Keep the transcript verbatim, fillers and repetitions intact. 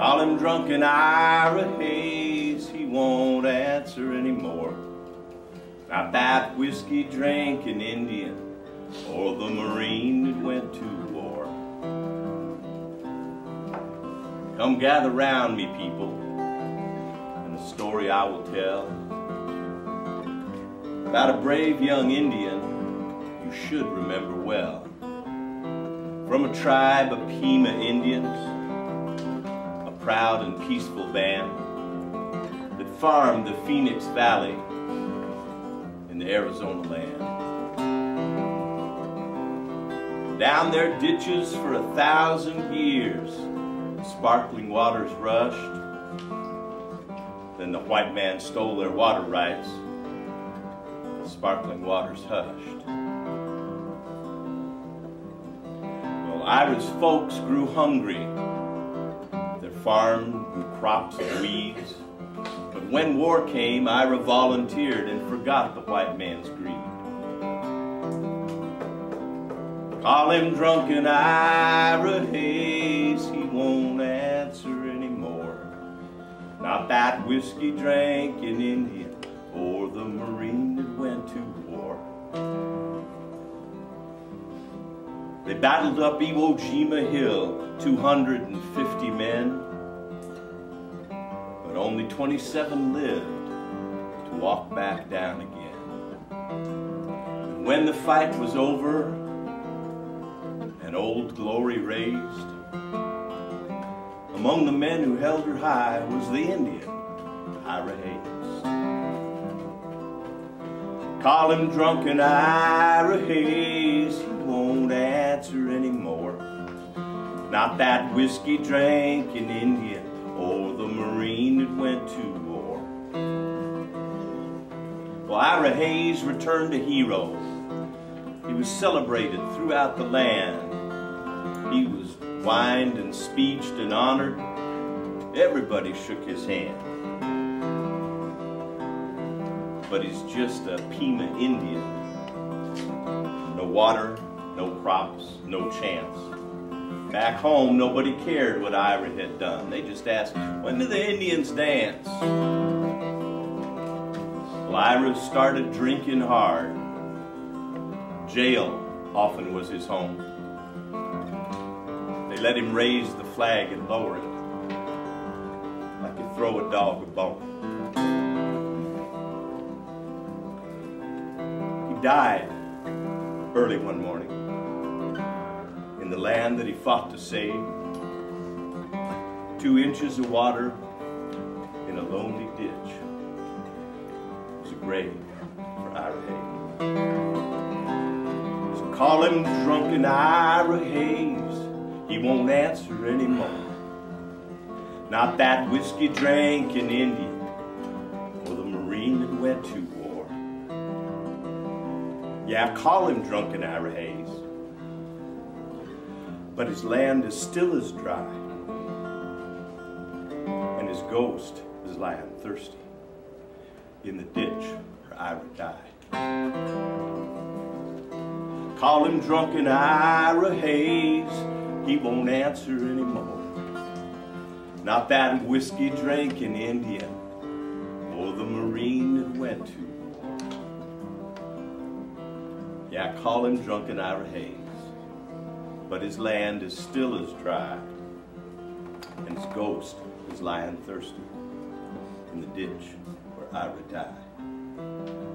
Call him drunken Ira Hayes, he won't answer anymore. Not that whiskey drinking Indian or the Marine that went to war. Come gather round me, people, and a story I will tell about a brave young Indian you should remember well. From a tribe of Pima Indians, a proud and peaceful band that farmed the Phoenix Valley in the Arizona land. Down their ditches for a thousand years, sparkling waters rushed. Then the white man stole their water rights, the sparkling waters hushed. Ira's folks grew hungry, their farm grew crops and weeds, but when war came, Ira volunteered and forgot the white man's greed. Call him drunken Ira Hayes, he won't answer anymore. Not that whiskey drinking Indian or the Marine that went to war. They battled up Iwo Jima Hill, two hundred fifty men, but only twenty-seven lived to walk back down again. And when the fight was over and Old Glory raised, among the men who held her high was the Indian, Ira Hayes. Call him drunken Ira Hayes, won't answer anymore. Not that whiskey drinking Indian or the Marine that went to war. Well, Ira Hayes returned a hero. He was celebrated throughout the land. He was wined and speeched and honored. Everybody shook his hand. But he's just a Pima Indian. No water, no crops, no chance. Back home, nobody cared what Ira had done. They just asked, when do the Indians dance? Well, Ira started drinking hard. Jail often was his home. They let him raise the flag and lower it, like you throw a dog a bone. He died early one morning, in the land that he fought to save, two inches of water in a lonely ditch. It was a grave for Ira Hayes. So call him drunken Ira Hayes, he won't answer anymore. Not that whiskey drinking Indian or the Marine that went to war. Yeah, call him drunken Ira Hayes, but his land is still as dry, and his ghost is lying thirsty in the ditch where Ira died. Call him drunken Ira Hayes, he won't answer anymore. Not that whiskey drinking Indian or the Marine that went to war. Yeah, I call him drunken Ira Hayes, but his land is still as dry, and his ghost is lying thirsty in the ditch where Ira died.